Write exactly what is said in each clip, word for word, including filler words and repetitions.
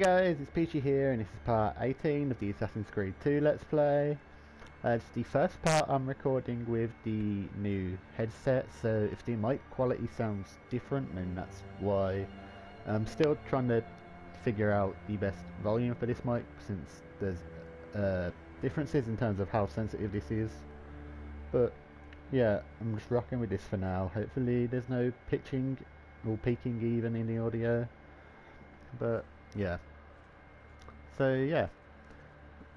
Hi guys, it's Peachy here, and this is part eighteen of the Assassin's Creed two Let's Play. Uh, it's the first part I'm recording with the new headset, so if the mic quality sounds different, then that's why. I'm still trying to figure out the best volume for this mic, since there's uh, differences in terms of how sensitive this is. But yeah, I'm just rocking with this for now. Hopefully there's no pitching or peaking even in the audio. But yeah, so yeah,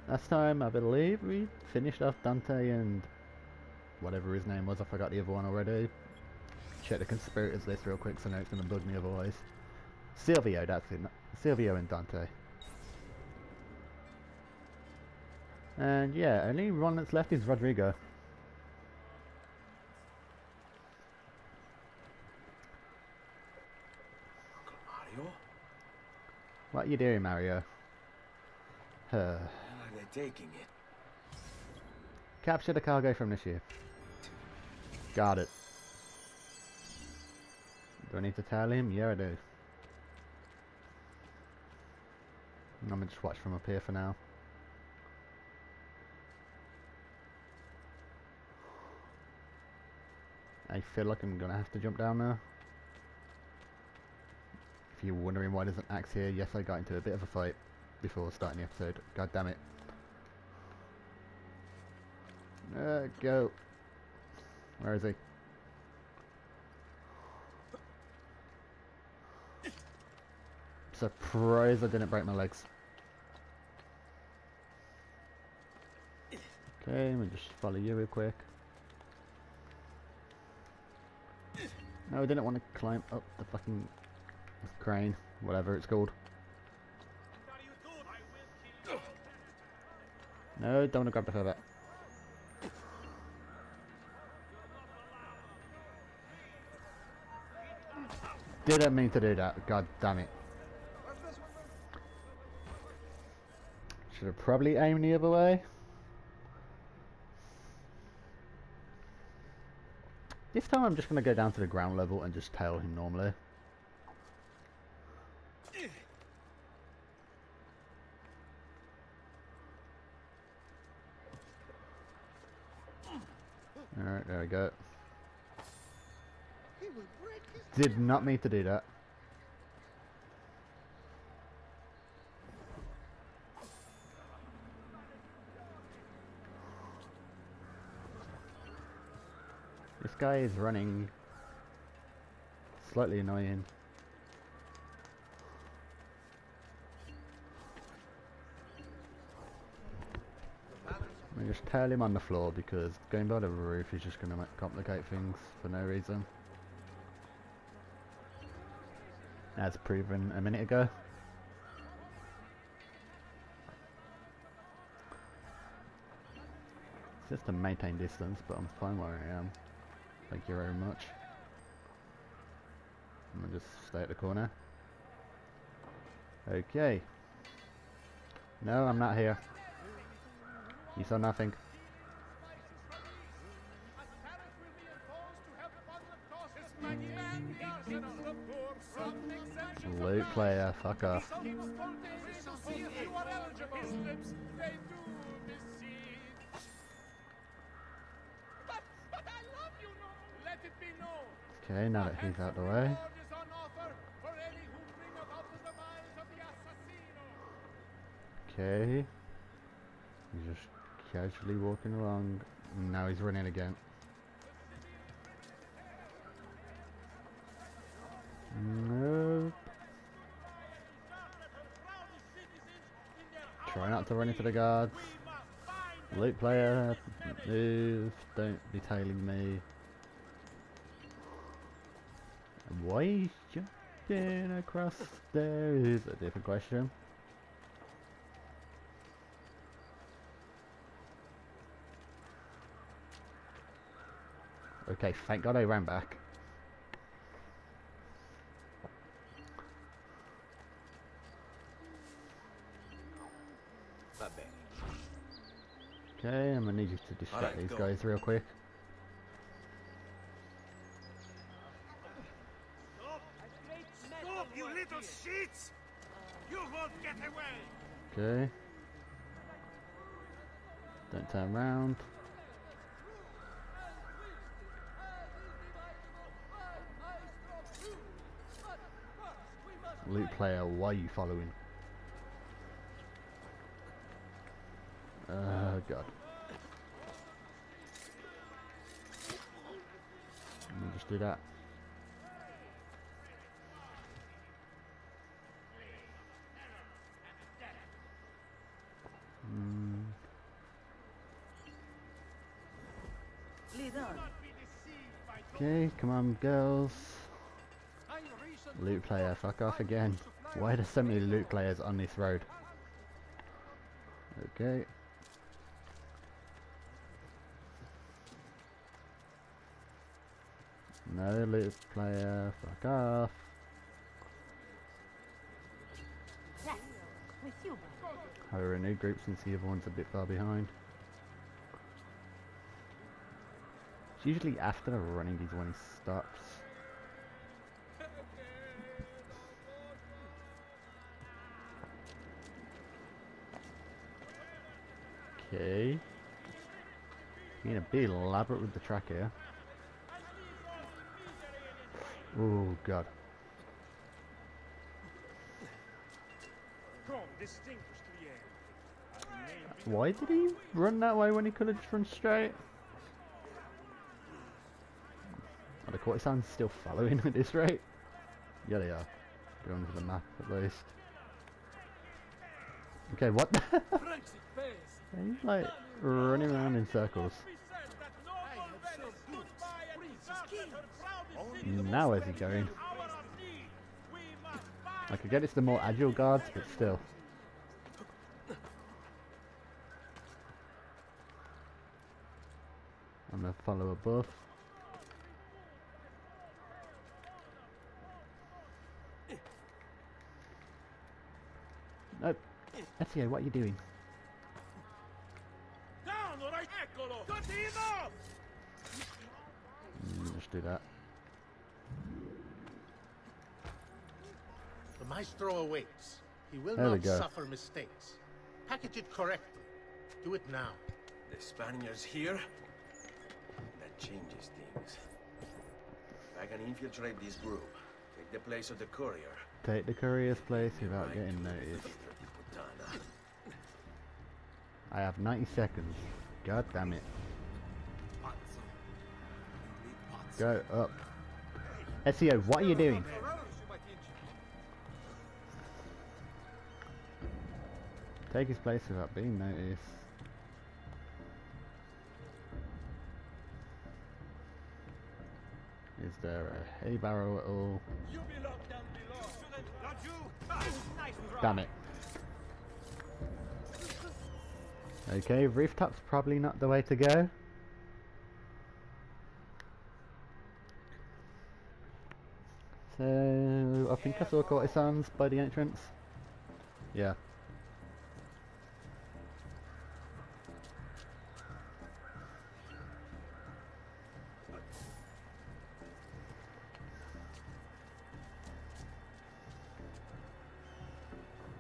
last time I believe we finished off Dante and whatever his name was. I forgot the other one already. Check the conspirators list real quick so no it's going to bug me otherwise. Silvio, that's it. Silvio and Dante. And yeah, only one that's left is Rodrigo. What are you doing, Mario? Huh. They're taking it. Capture the cargo from the ship. Got it. Do I need to tell him? Yeah, I do. I'm gonna just watch from up here for now. I feel like I'm gonna have to jump down now. If you're wondering why there's an axe here, yes, I got into a bit of a fight before starting the episode. God damn it. Uh, go. Where is he? Surprised I didn't break my legs. Okay, we'll just follow you real quick. No, I didn't want to climb up the fucking crane, whatever it's called. No, don't want to grab the feather. Didn't mean to do that, god damn it. Should have probably aimed the other way. This time I'm just going to go down to the ground level and just tail him normally. Alright, there we go. Did not mean to do that. This guy is running. Slightly annoying. I just tail him on the floor because going by the roof is just going to complicate things for no reason. As proven a minute ago. It's just to maintain distance, but I'm fine where I am. Thank you very much. I'm going to just stay at the corner. Okay. No, I'm not here. You saw nothing. Loot player, fuck off. Okay, now that he's out the way. Okay. You just casually walking along. Now he's running again. Nope. Try not to run into the guards. Loot player, move. Don't be tailing me. Why he's jumping across there is a different question. Okay, thank God I ran back. Okay, I'm gonna need you to distract right, these go. guys real quick. Stop! Stop, you little shits! You won't get Okay. Don't turn round. Loot player, why are you following? Oh god. Let me just do that. Mm. Okay, come on girls. Loot player, fuck off again. Why are there so many loot players on this road? Okay. No loot player, fuck off. Have a renewed group since the other one's a bit far behind. It's usually after running is when he stops. Okay. Being a bit elaborate with the track here. Oh god. Why did he run that way when he could have just run straight? Are the courtesans still following at this rate? Yeah they are. Going to the map at least. Okay, what the he's like running around in circles. Now where's he going? I could get it's the more agile guards, but still. I'm gonna follow a buff. Nope. Ezio, what are you doing? Mm, let's do that. The maestro awaits. He will there not suffer mistakes. Package it correctly. Do it now. The Spaniards here? That changes things. I can infiltrate this group. Take the place of the courier. Take the courier's place without getting noticed. I have ninety seconds. God damn it. Go up. Ezio, what are you doing? Take his place without being noticed. Is there a hay barrow at all? Damn it. Okay, rooftop's probably not the way to go. So, I think I saw courtesans by the entrance. Yeah.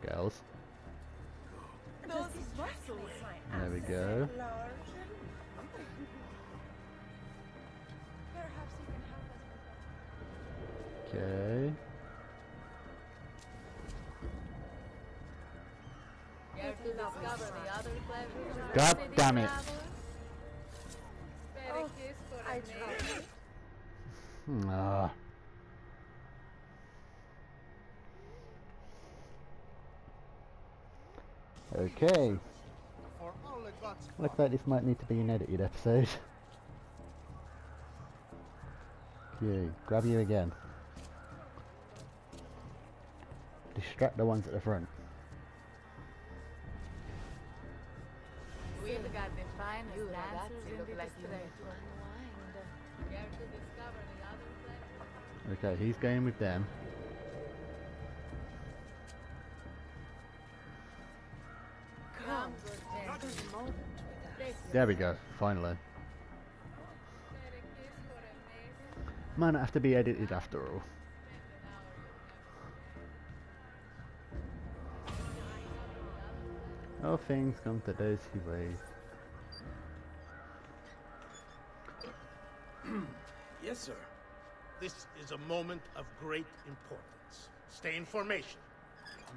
Girls. There we go. Okay. God damn it! Oh, I tried. Ah. Okay. Looks like this might need to be an edited episode. Okay, grab you again. Distract the ones at the front. We've got the finest dancers in the district. Okay, he's going with them. There we go, finally. Might not have to be edited after all. All things come to those who wait. Yes, sir. This is a moment of great importance. Stay in formation.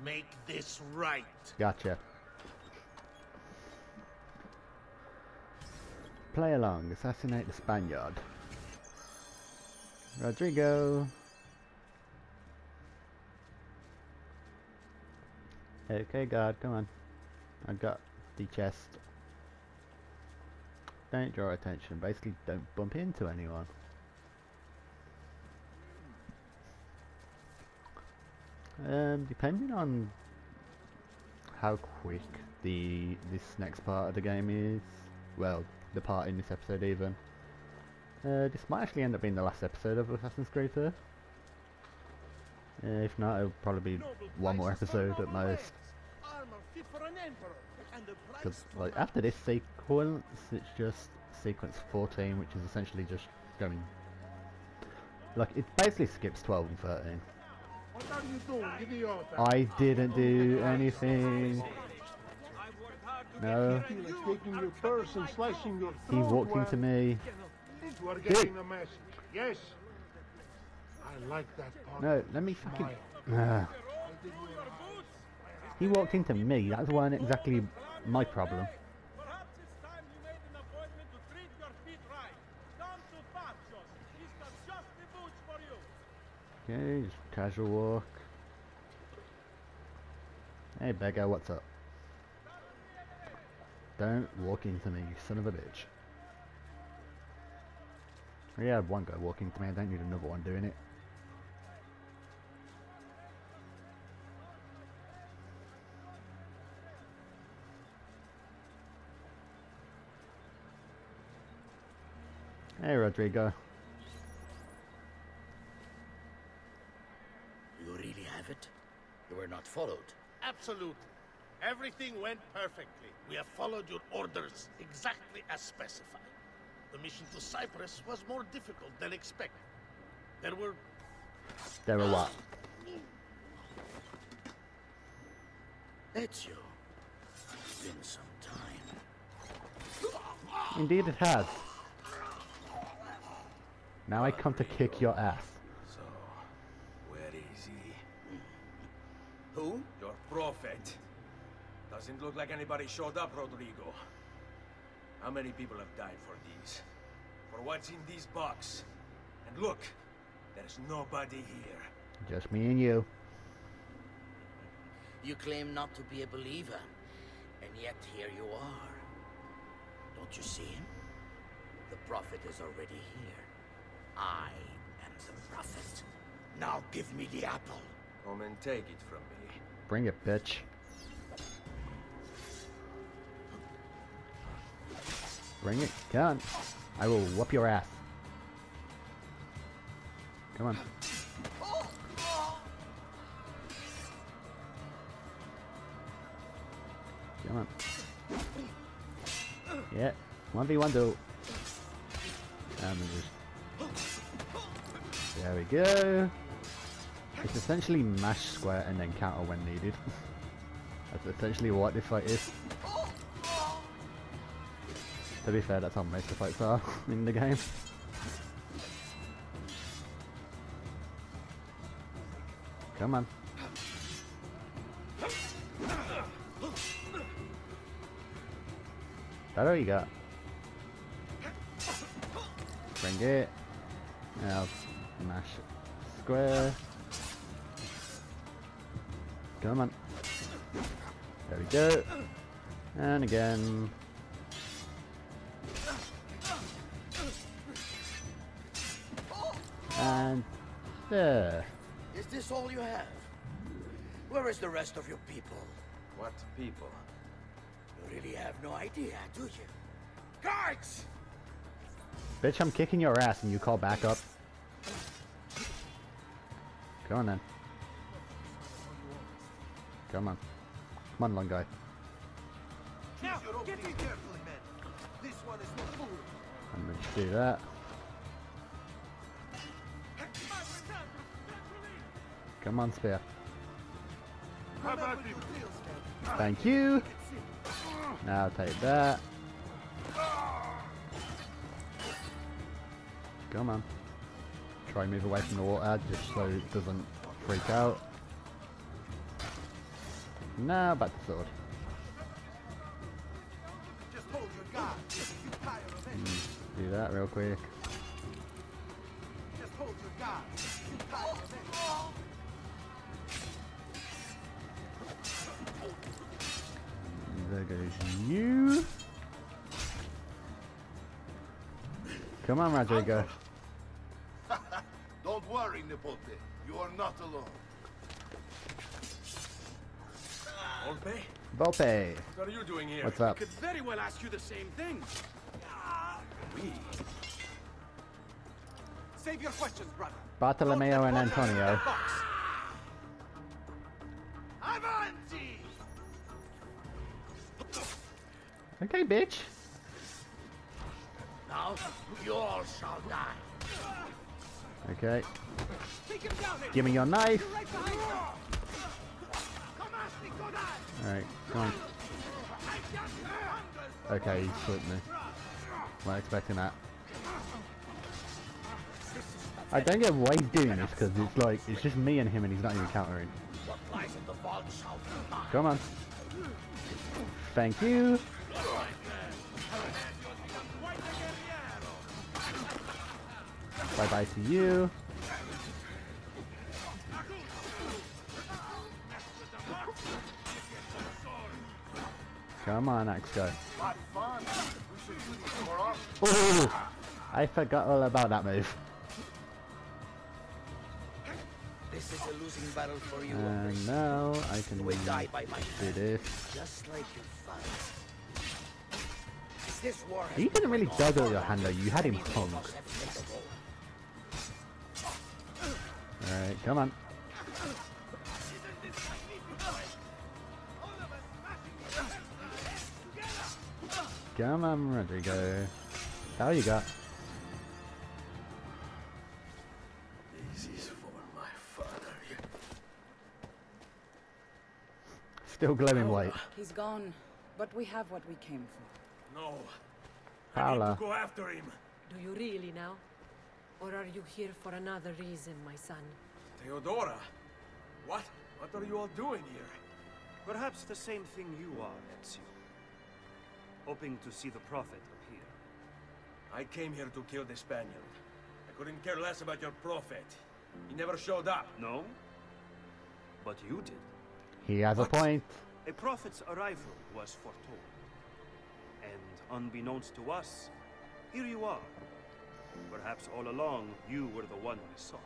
Make this right. Gotcha. Play along. Assassinate the Spaniard. Rodrigo. Okay, guard, come on. I got the chest. Don't draw attention. Basically, don't bump into anyone. Um, depending on how quick the this next part of the game is, well, the part in this episode even, uh, this might actually end up being the last episode of Assassin's Creed two. Uh, if not, it'll probably be one more episode at most. Because like after this sequence, it's just sequence fourteen, which is essentially just going like it basically skips twelve and thirteen. What are you doing, idiota? I didn't do anything. No. He walked into me. Getting the message. Yes. I like that part. No, let me fucking. Uh. He walked into me. That wasn't exactly my problem. Okay, just casual walk. Hey beggar, what's up? Don't walk into me, you son of a bitch. Yeah, I had one guy walking to me, I don't need another one doing it. Hey Rodrigo. You were not followed. Absolutely. Everything went perfectly. We have followed your orders exactly as specified. The mission to Cyprus was more difficult than expected. There were... There were what? Ezio. It's been some time. Indeed it has. Now I come to kick your ass. Who? Your prophet. Doesn't look like anybody showed up, Rodrigo. How many people have died for these? For what's in these box? And look, there's nobody here. Just me and you. You claim not to be a believer, and yet here you are. Don't you see him? The prophet is already here. I am the prophet. Now give me the apple. Come and take it from me. Bring it, bitch. Bring it, come on. I will whoop your ass. Come on. Come on. Yeah, one v one duel. And just... There we go. It's essentially mash square and then counter when needed. That's essentially what this fight is. To be fair, that's how most of the fights are in the game. Come on. That all you got. Bring it. Now mash square. Come on. There we go. And again. And there. Is this all you have? Where is the rest of your people? What people? You really have no idea, do you? Guards! Bitch, I'm kicking your ass and you call back up. Go on then. Come on. Come on, long guy. Now, get me carefully, man. This one is the fool. I'm going to do that. Come on, spear. Thank you. Now take that. Come on. Try and move away from the water just so it doesn't freak out. Now back to sword. Mm, do that real quick. There goes you. Come on, Rodrigo. Don't worry, Nipote. You are not alone. Volpe? Volpe. What are you doing here? What's up? I could very well ask you the same thing. We. Save your questions, brother. Bartolomeo and Antonio. Avanti! Okay, bitch. Now you all shall die. Okay. Give me your knife. Alright, come on. Okay, he flipped me. Not expecting that. I don't get why he's doing this because it's like, it's just me and him and he's not even countering. Come on. Thank you. Bye bye to you. Come on, axe guy. Ooh, I forgot all about that move. This is a losing battle for you. And now I can die by my do this. Just like your this war you didn't really juggle your hand though, you had him hung. Alright, come on. Come on, Rodrigo. How you got? This is for my father. Still glowing white. He's gone, but we have what we came for. No. Paola. I need to go after him. Do you really now? Or are you here for another reason, my son? Theodora? What? What are you all doing here? Perhaps the same thing you are, Ezio. Hoping to see the Prophet appear. I came here to kill the Spaniard. I couldn't care less about your Prophet. He never showed up. No? But you did. He has what? A point. A Prophet's arrival was foretold. And unbeknownst to us, here you are. Perhaps all along, you were the one we sought.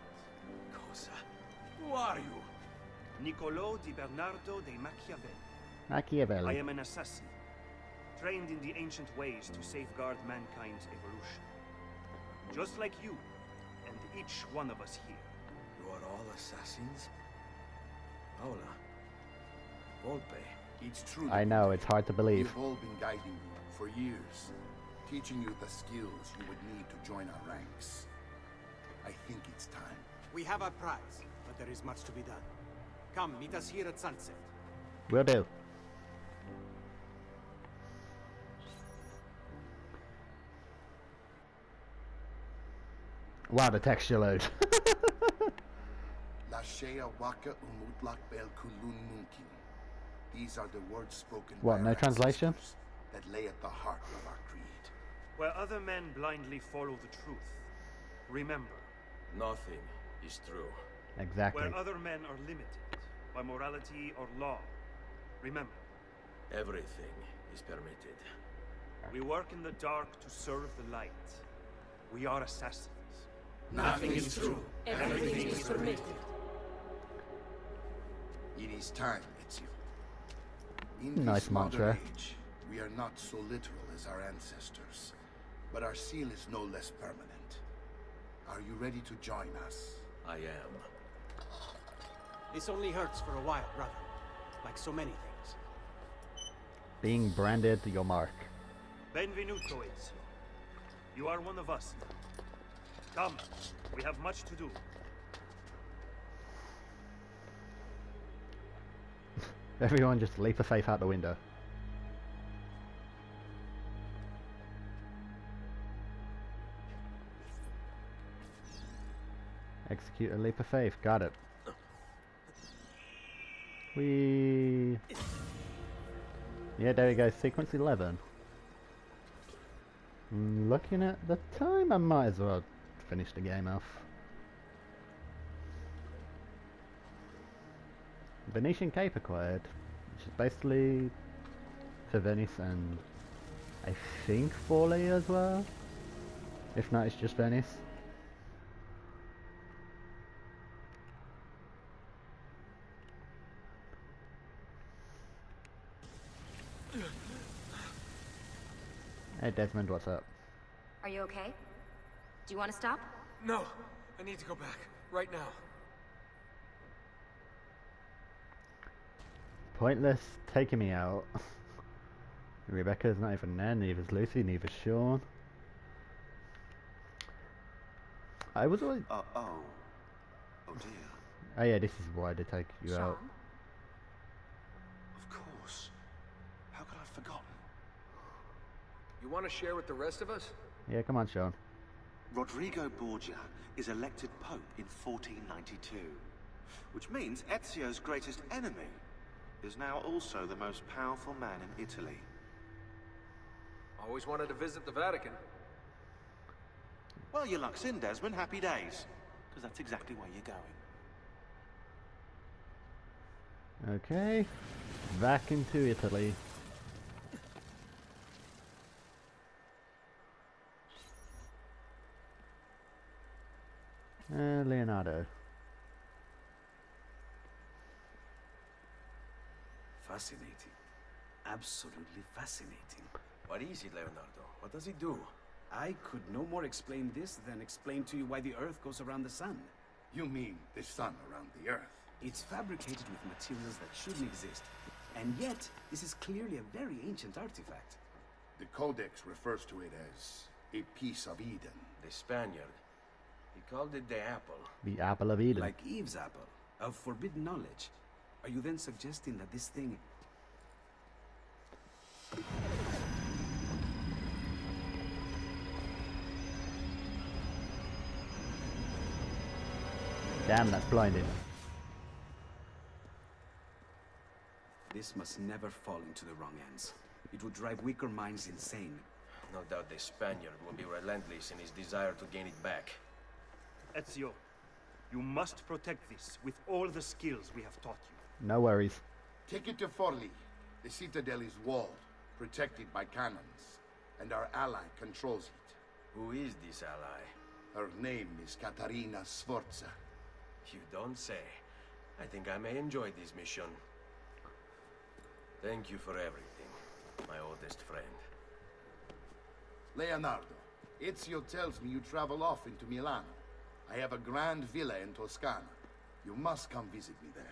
Cosa? Who are you? Niccolo Di Bernardo de Machiavelli. Machiavelli. I am an assassin. Trained in the ancient ways to safeguard mankind's evolution. Just like you, and each one of us here. You are all assassins? Paola, Volpe, it's true. I know, it's hard to believe. We've all been guiding you for years, teaching you the skills you would need to join our ranks. I think it's time. We have our prize, but there is much to be done. Come, meet us here at sunset. Will do. Wow, the texture load. These are the words spoken. What, no translation? That lay at the heart of our creed. Where other men blindly follow the truth, remember, nothing is true. Exactly. Where other men are limited by morality or law, remember, everything is permitted. We work in the dark to serve the light. We are assassins. Nothing, Nothing is true. Everything, Everything is permitted. It is time, Ezio. In nice this mantra. Age, we are not so literal as our ancestors, but our seal is no less permanent. Are you ready to join us? I am. This only hurts for a while, brother. Like so many things. Being branded your mark. Benvenuto, Ezio. You are one of us. Come, we have much to do. Everyone just leap a faith out the window. Execute a leap of faith. Got it. Whee! Yeah, there we go. Sequence eleven. Looking at the time, I might as well finish the game off. Venetian Cape acquired, which is basically for Venice and I think Forli as well. If not, it's just Venice. Hey Desmond, what's up? Are you okay? Do you want to stop? No, I need to go back right now. Pointless taking me out. Rebecca's not even there, neither's Lucy, neither's Sean. I was always. Uh oh. Oh dear. Oh yeah, this is why they take you Sean? out. Of course. How could I have forgotten? You want to share with the rest of us? Yeah, come on, Sean. Rodrigo Borgia is elected Pope in fourteen ninety-two, which means Ezio's greatest enemy is now also the most powerful man in Italy. Always wanted to visit the Vatican. Well, your luck's in, Desmond. Happy days. Because that's exactly where you're going. Okay. Back into Italy. Uh, Leonardo. Fascinating. Absolutely fascinating. What is it, Leonardo? What does it do? I could no more explain this than explain to you why the Earth goes around the Sun. You mean the Sun around the Earth? It's fabricated with materials that shouldn't exist. And yet, this is clearly a very ancient artifact. The Codex refers to it as a piece of Eden. The Spaniard. He called it the Apple. The Apple of Eden. Like Eve's apple, of forbidden knowledge. Are you then suggesting that this thing... Damn, that's blinding. This must never fall into the wrong hands. It would drive weaker minds insane. No doubt the Spaniard will be relentless in his desire to gain it back. Ezio, you must protect this with all the skills we have taught you. No worries. Take it to Forli. The citadel is walled, protected by cannons, and our ally controls it. Who is this ally? Her name is Caterina Sforza. You don't say. I think I may enjoy this mission. Thank you for everything, my oldest friend. Leonardo, Ezio tells me you travel often to Milan. I have a grand villa in Toscana. You must come visit me there.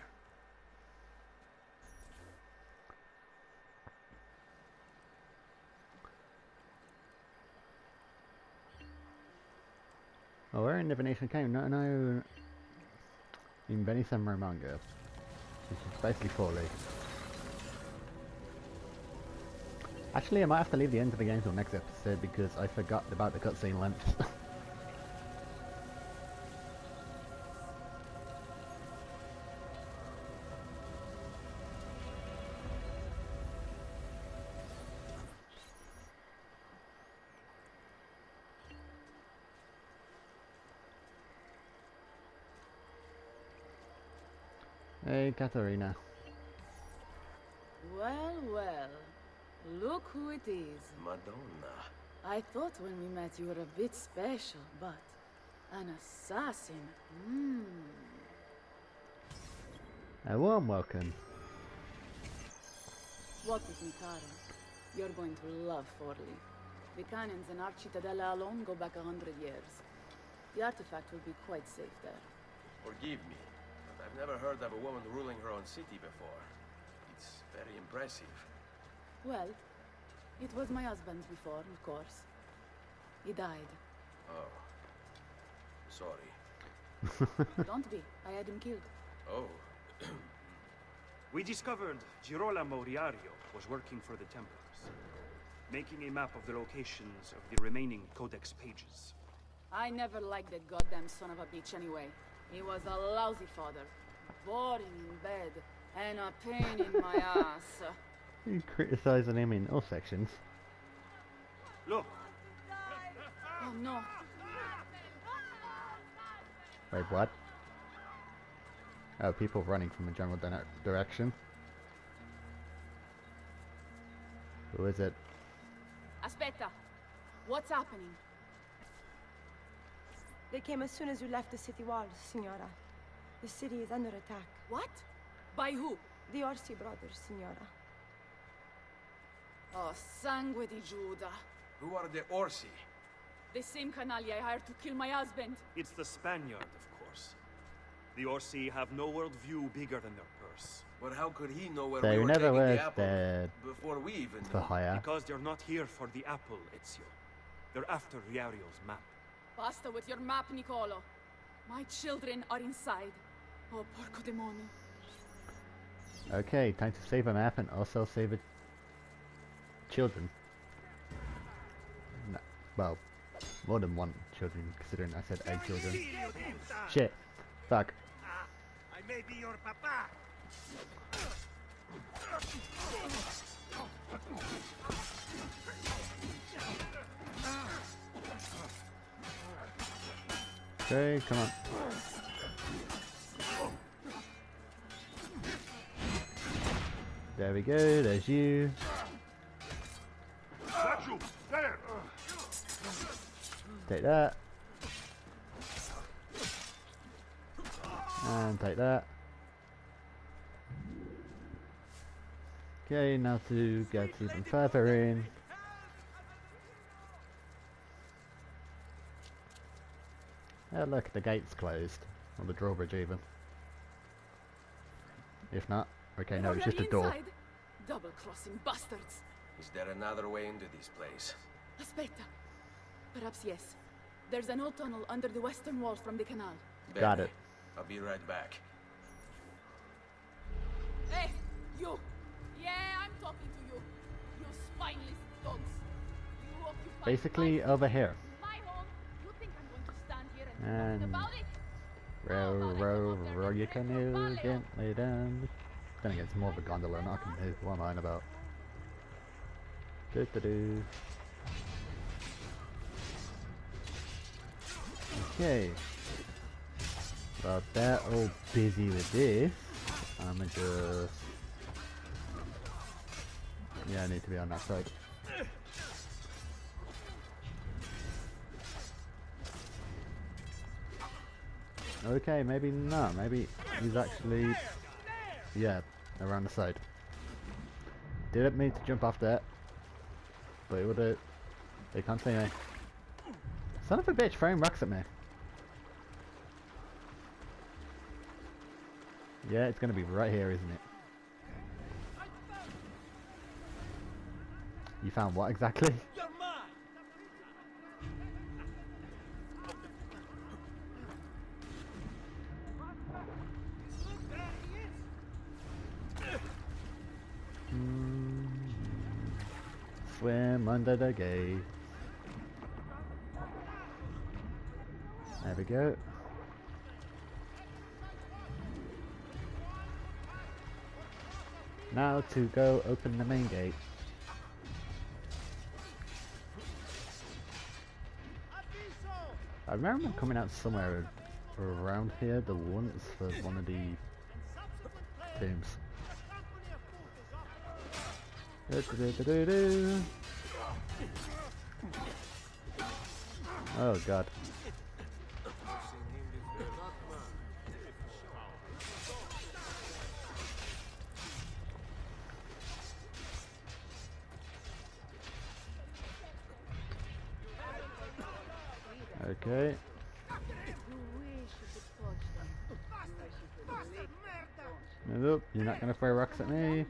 Oh, we're in the Venetian Cape. No, no. In Venice and Romagna. This is basically Forli. Actually, I might have to leave the end of the game till next episode because I forgot about the cutscene length. Hey, Caterina. Well, well. Look who it is. Madonna. I thought when we met you were a bit special, but... an assassin. Mm. A warm welcome. Walk with me, Cara. You're going to love Forli. The cannons in our Cittadella alone go back a hundred years. The artifact will be quite safe there. Forgive me. I've never heard of a woman ruling her own city before. It's very impressive. Well, it was my husband's before, of course. He died. Oh. Sorry. Don't be. I had him killed. Oh. We discovered Girolamo Riario was working for the Templars, making a map of the locations of the remaining Codex pages. I never liked that goddamn son of a bitch anyway. He was a lousy father, boring in bed, and a pain in my ass. You criticizing him in all sections. Look! Oh no! Wait, what? Oh, people running from a general di direction. Who is it? Aspetta! What's happening? They came as soon as you left the city walls, Signora. The city is under attack. What? By who? The Orsi brothers, Signora. Oh, sangue di Giuda. Who are the Orsi? The same canaglia I hired to kill my husband. It's the Spaniard, of course. The Orsi have no world view bigger than their purse. But how could he know where they we were taking the apple before we even knew? Hire. Because they're not here for the apple, Ezio. They're after Riario's map. Basta with your map, Niccolo. My children are inside. Oh, porco demonio. Okay, time to save a map and also save a children. No, well, more than one children, considering I said eight children. Shit. Fuck. I may be your papa. Okay, come on. There we go, there's you. Take that. And take that. Okay, now to get even further in. Oh look, the gate's closed. Or the drawbridge even. If not, okay, no, it's just a door. Double crossing bastards. Is there another way into this place? Aspetta. Perhaps yes. There's an old tunnel under the western wall from the canal. Got it. I'll be right back. Hey, you! Yeah, I'm talking to you. You spineless dogs. You occupy basically over here. My home. You think I'm going to stand here and talk about it? Row, row, row your canoe gently down. Then again, it's more of a gondola, and I can move. What am I lying about? Do do do. Okay. Well, they're all busy with this. I'ma just... Yeah, I need to be on that side. Okay, maybe not. Maybe he's actually... Yeah, around the side. Didn't mean to jump off that. But it will do. They can't see me. Son of a bitch throwing rocks at me. Yeah, it's gonna be right here, isn't it? You found what exactly? Mm. Swim under the gate. There we go. Now to go open the main gate. I remember coming out somewhere around here, the once for one of the tombs. Oh god. Okay. Nope, you're not gonna throw rocks at me.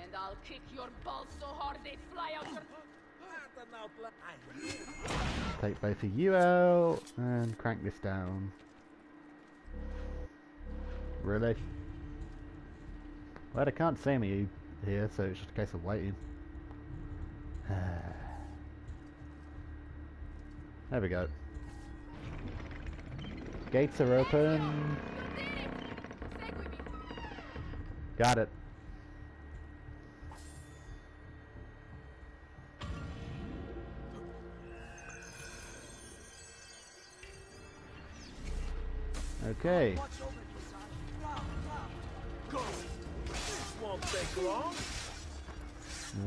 And I'll kick your balls so hard they fly out your... Take both of you out and crank this down. Really? Well, they can't see me here, so it's just a case of waiting. There we go. Gates are open. Got it. Okay.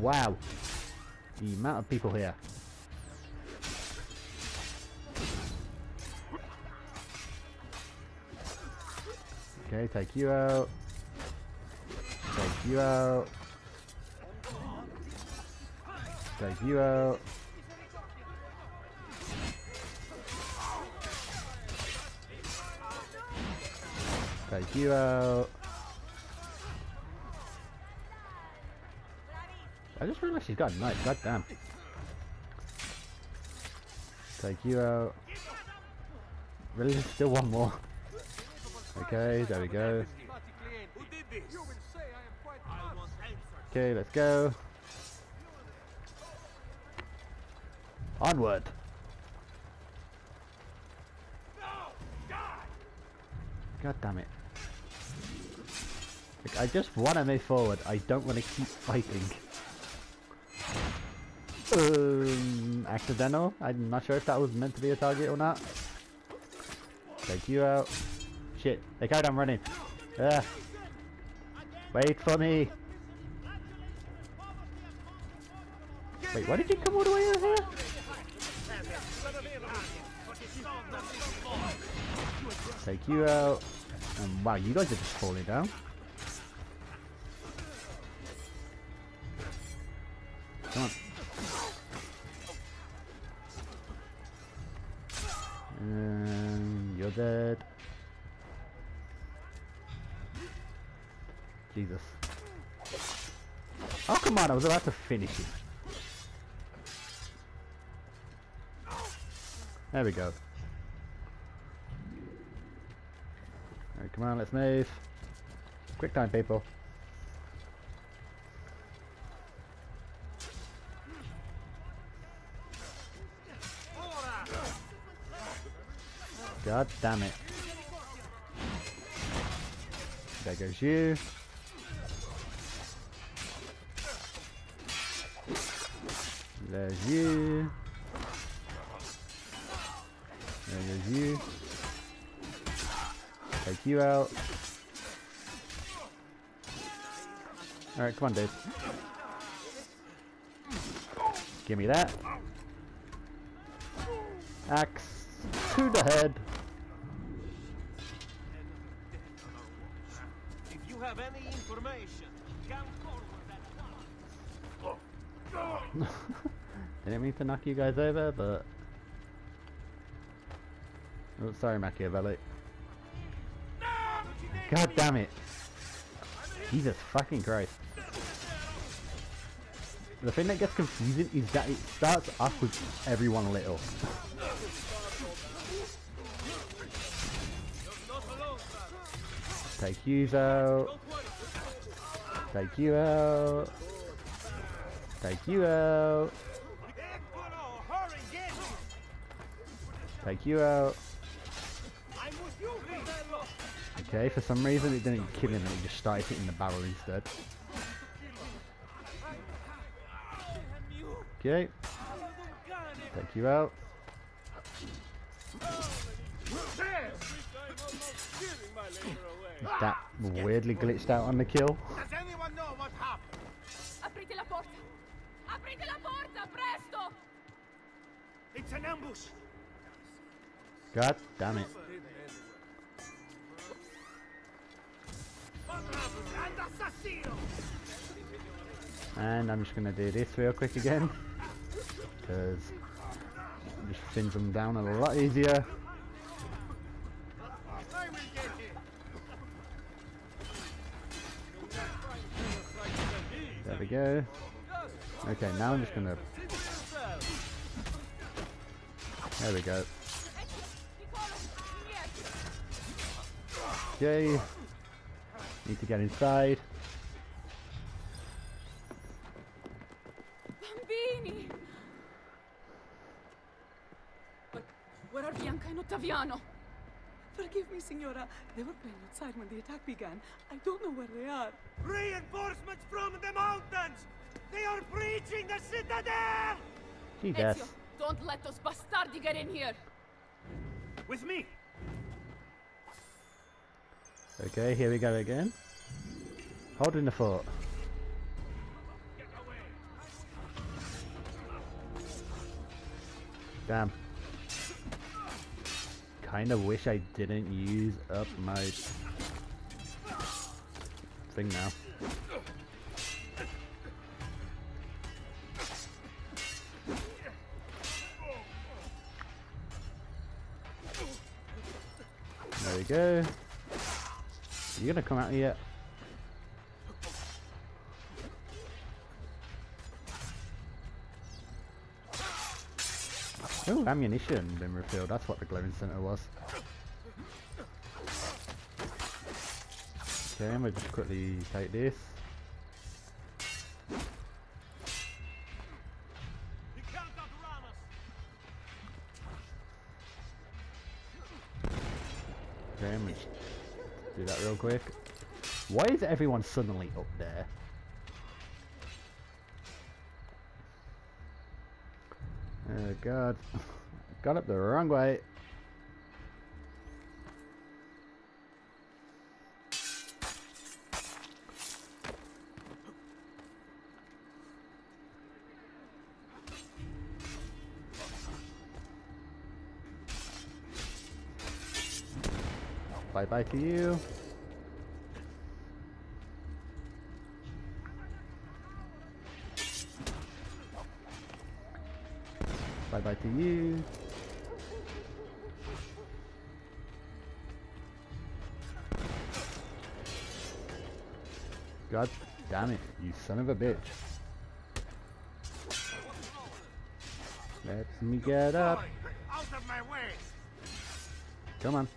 Wow. The amount of people here. Okay, take you out. Take you out. Take you out. Take you out. I just realized she's got a knife, goddamn. Take you out. Really? Still one more. Okay, there we go. Okay, let's go. Onward. God damn it. Like, I just want to move forward. I don't want to keep fighting. Um, accidental? I'm not sure if that was meant to be a target or not. Take you out. Shit, they carried on running. Uh, wait for me. Wait, why did you come all the way over here? Take you out. And wow, you guys are just falling down. Come on. Um, you're dead. Jesus. Oh, come on, I was about to finish it. There we go. Alright, come on, let's move. Quick time, people. God damn it. There goes you. There's you. There's you. Take you out. Alright, come on, dude. Give me that. Axe to the head. If you have any information, come forward at once. Didn't mean to knock you guys over, but. Oh, sorry, Machiavelli. God damn it. Jesus fucking Christ. The thing that gets confusing is that it starts off with everyone little. Take you out. Take you out. Take you out. Take you out. Okay, for some reason it didn't kill him, it just started hitting the barrel instead. Okay. Take you out. That weirdly glitched out on the kill. Does anyone know what happened? Aprite la porta! Aprite la porta, presto! It's an ambush! God damn it. And I'm just gonna do this real quick again, because it just thins them down a lot easier. There we go. Okay, now I'm just gonna. There we go. Okay. Need to get inside. Bambini! But where are Bianca and Ottaviano? Forgive me, Signora. They were playing outside when the attack began. I don't know where they are. Reinforcements from the mountains! They are breaching the citadel! Jesus. Ezio, don't let those bastardi get in here! With me! Okay, here we go again. Holding the fort. Damn. Kinda wish I didn't use up my thing now. There we go. You're gonna come out here. Oh, ammunition been refilled. That's what the glowing center was. Okay, we'll just quickly take this. Okay, we'll just do that real quick. Why is everyone suddenly up there? Oh god, got up the wrong way. Bye bye to you. Bye bye to you. God damn it, you son of a bitch. Let me get up. Out of my way. Come on.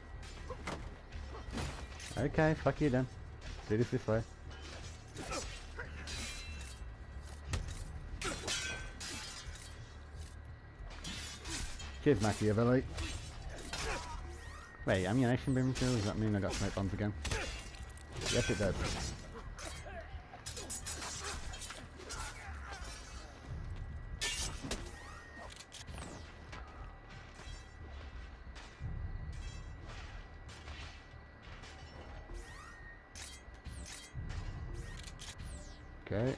Okay, fuck you then. Do this this way. Cheers, Machiavelli. Wait, ammunition beam kill? Does that mean I got smoke bombs again? Yes, it does. Okay.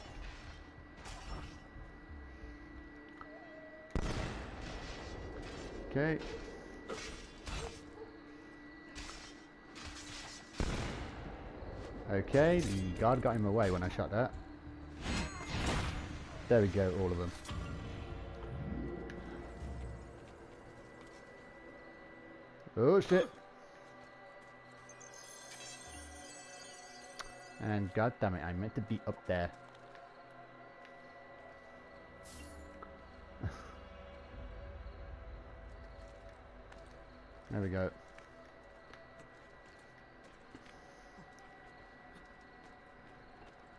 Okay. Okay, the guard got him away when I shot that. There we go, all of them. Oh shit. And god damn it, I meant to be up there. There we go.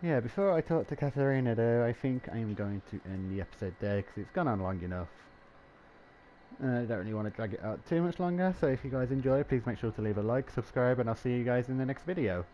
Yeah, before I talk to Caterina though, I think I'm going to end the episode there because it's gone on long enough. Uh, I don't really want to drag it out too much longer, so if you guys enjoy, please make sure to leave a like, subscribe, and I'll see you guys in the next video.